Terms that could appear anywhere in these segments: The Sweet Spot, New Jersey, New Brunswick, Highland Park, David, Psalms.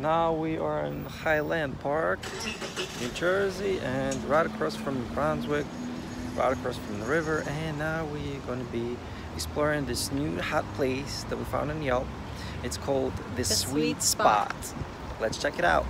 Now we are in Highland Park, New Jersey, and right across from New Brunswick, right across from the river. And now we're going to be exploring this new hot place that we found on Yelp. It's called The Sweet Spot. Let's check it out.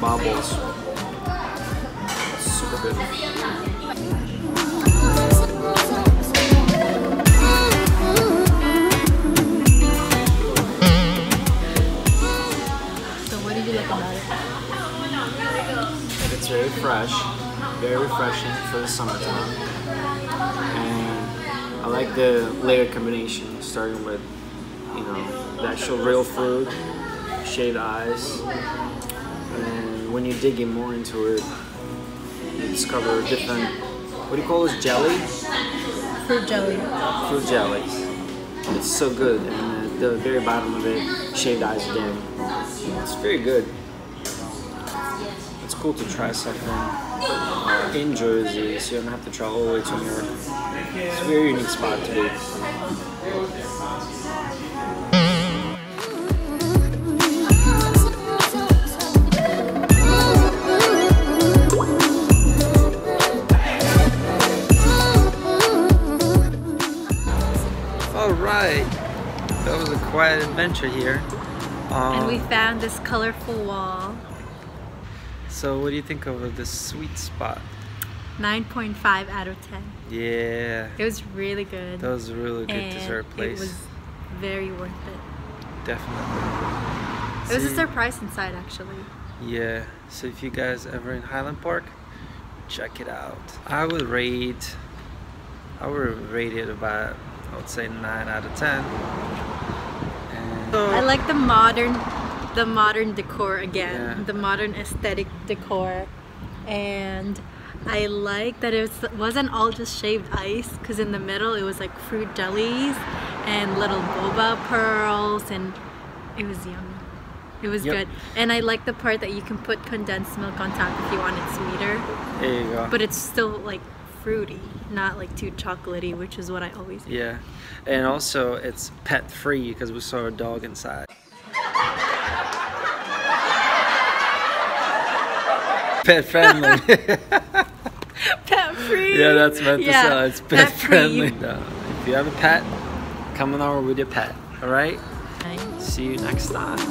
Bubbles. Super good. So what did you like about it? It's very fresh, very refreshing for the summertime. And I like the layered combination, starting with, you know, the actual real fruit, shaved ice. And when you dig in more into it, you discover different, what do you call this, jelly? Fruit jelly. Fruit jellies. It's so good. And at the very bottom of it, shaved ice again. It's very good. It's cool to try something in Jersey, so you don't have to travel all the way to New York. It's a very unique spot to be. Alright, that was a quiet adventure here. And we found this colorful wall. So what do you think of this Sweet Spot? 9.5 out of 10. Yeah. It was really good. That was a really good dessert place. It was very worth it. Definitely. It was a surprise inside, actually. Yeah, so if you guys ever in Highland Park, check it out. I would rate it about, I would say 9 out of 10. And so, I like the modern decor again, yeah. The modern aesthetic decor, and I like that it wasn't all just shaved ice, because in the middle it was like fruit jellies and little boba pearls, and it was yummy. It was good, and I like the part that you can put condensed milk on top if you want it sweeter. There you go. But it's still like fruity, not like too chocolatey, which is what I always do. Yeah, and also it's pet free because we saw a dog inside. Pet friendly. Pet free. Yeah, that's meant to say. It's pet friendly. No, if you have a pet, come on over with your pet. All right. See you next time.